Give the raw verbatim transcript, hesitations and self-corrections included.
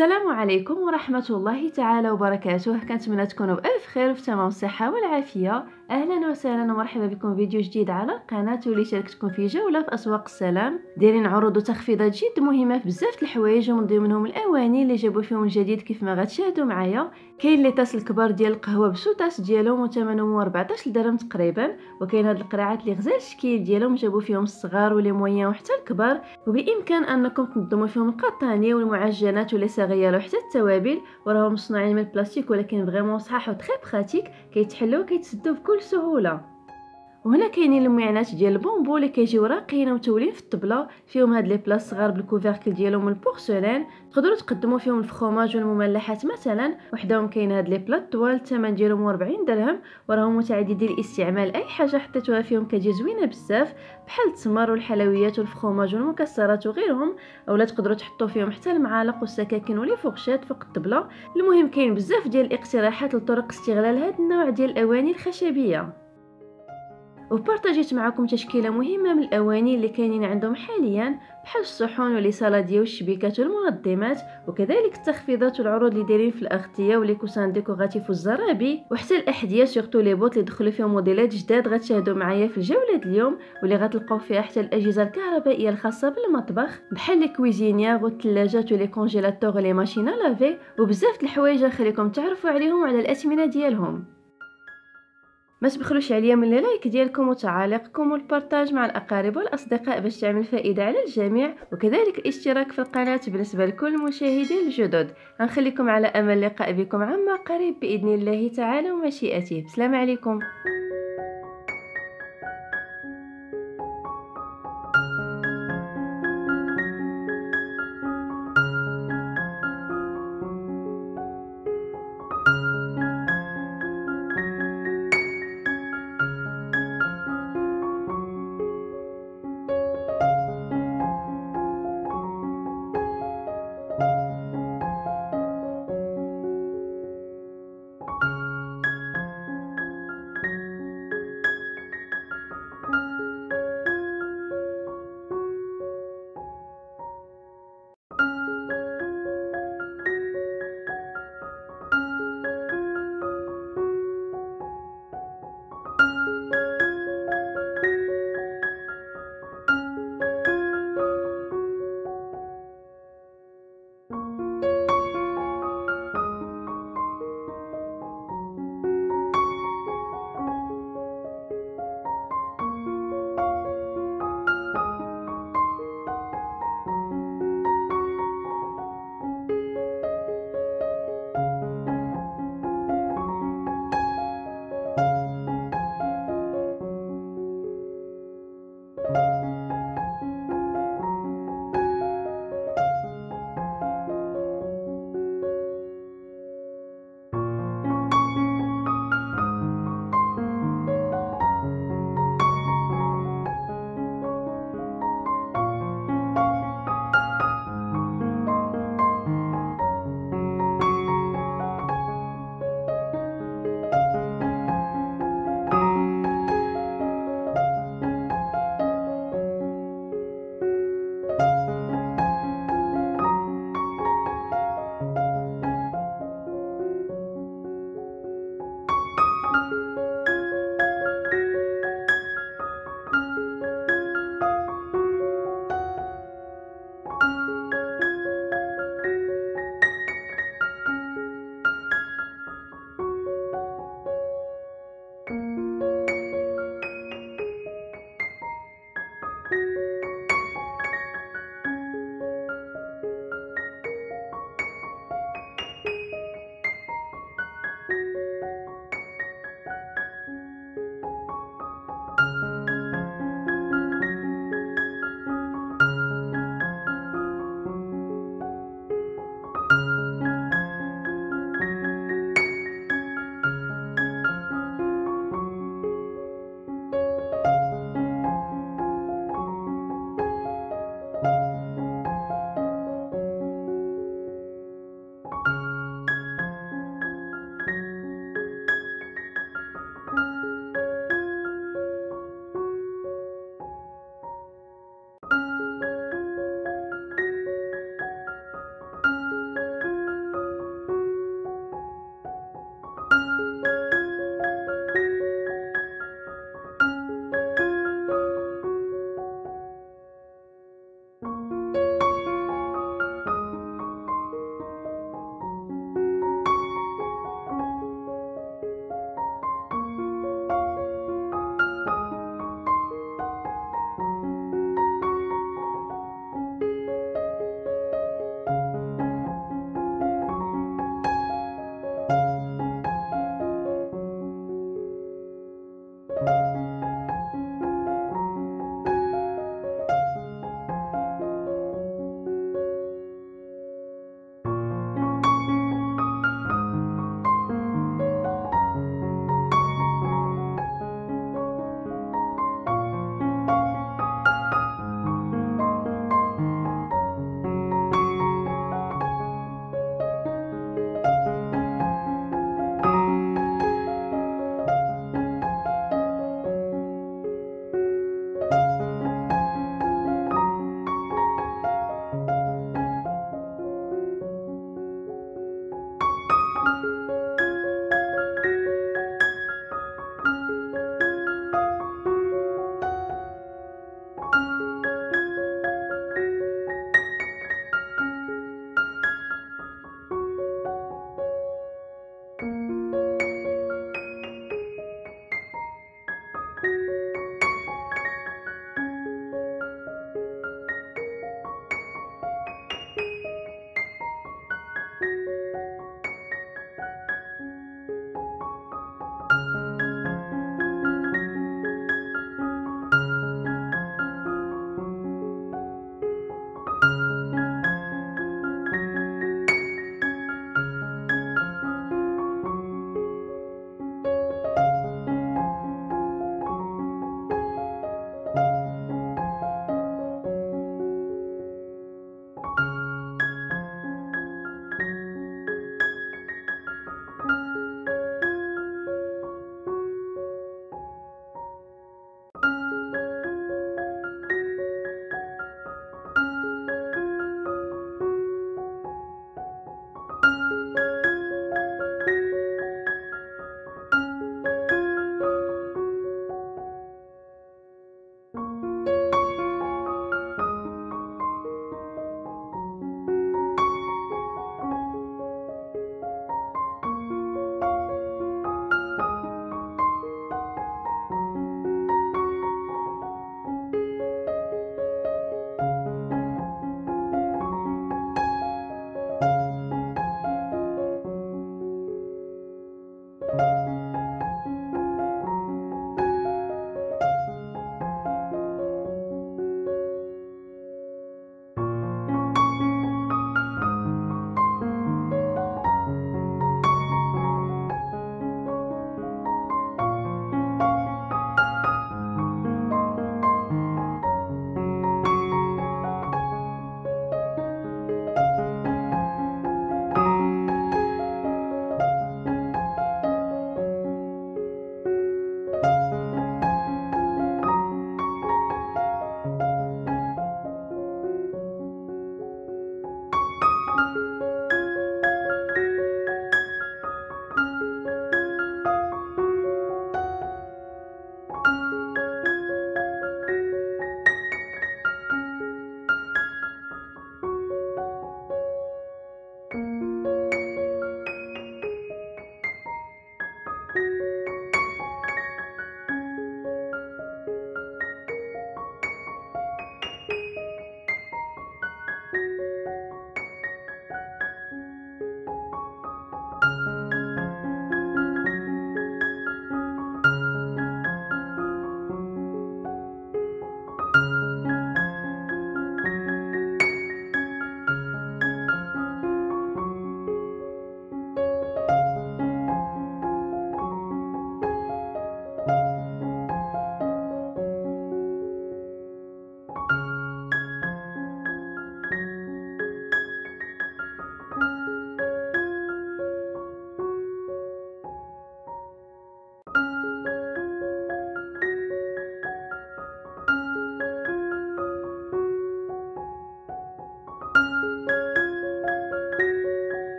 السلام عليكم ورحمة الله تعالى وبركاته. كنتمنى تكونوا بألف خير وفي تمام الصحة والعافية. أهلا وسهلا ومرحبا بكم فيديو جديد على قناة واللي شاركتكم في جولة في أسواق السلام. دايرين عروض وتخفيضات جد مهمة في بزاف الحوايج ومن ضمنهم الأواني اللي جابوا فيهم الجديد كيف ما غتشاهدوا معايا. كاين لي طاس الكبار ديال القهوة بسوطاس ديالهم وثمنهم أربعطاش درهم تقريبا، وكاين هاد القراعات اللي غزال الشكل ديالهم جابوا فيهم الصغار ولي مويان وحتى الكبار، وبإمكان أنكم تنظموا فيهم القطانية والمعجنات ولا صغيرة وحتى التوابل، وراهم مصنوعين من البلاستيك ولكن فريمون صحاح وتري براتيك، كيتحلوا وكيتسدوا بكل سهوله. وهنا كاينين المعينات ديال البومبو اللي كيجيو راقيين ومتولين في الطبله، فيهم هاد لي بلاص صغار بالكوفيركل ديالهم البورسلين، تقدروا تقدموا فيهم الفخوماج والمملحات مثلا. وحداهم كاين هاد لي بلاط طوال الثمن ديالهم أربعين درهم، وراهم متعددي الاستعمال، اي حاجه حطيتوها فيهم كتجي زوينه بزاف بحال التمر والحلويات والفخوماج والمكسرات وغيرهم، اولا تقدروا تحطوا فيهم حتى المعالق والسكاكين ولي فوقشات فوق الطبله. المهم كاين بزاف ديال الاقتراحات لطرق استغلال هاد النوع ديال الاواني الخشبيه، وبارطاجيت معكم تشكيله مهمه من الاواني اللي كاينين عندهم حاليا بحال الصحون ولي صالاديه والشبيكات والمنظمات، وكذلك التخفيضات والعروض اللي دايرين في الاغطيه ولي كوسان ديكوغاتيف والزرابي وحتى الاحذيه سورتو لي بوط اللي دخلوا فيهم موديلات جداد غتشاهدوا معايا في الجوله اليوم، واللي غتلقاو فيها حتى الاجهزه الكهربائيه الخاصه بالمطبخ بحال لي كويزينيير والثلاجات ولي كونجيلاتور ولي ماشينا لافي وبزاف د الحوايج. خليكم تعرفوا عليهم وعلى الاثمنه ديالهم. ما تبخلوش عليا من اللايك ديالكم وتعاليقكم والبارتاج مع الاقارب والاصدقاء باش تعمل فائده على الجميع، وكذلك الاشتراك في القناه بالنسبه لكل مشاهدي الجدد. غنخليكم على امل اللقاء بكم عما قريب باذن الله تعالى ومشيئته. بسلام عليكم.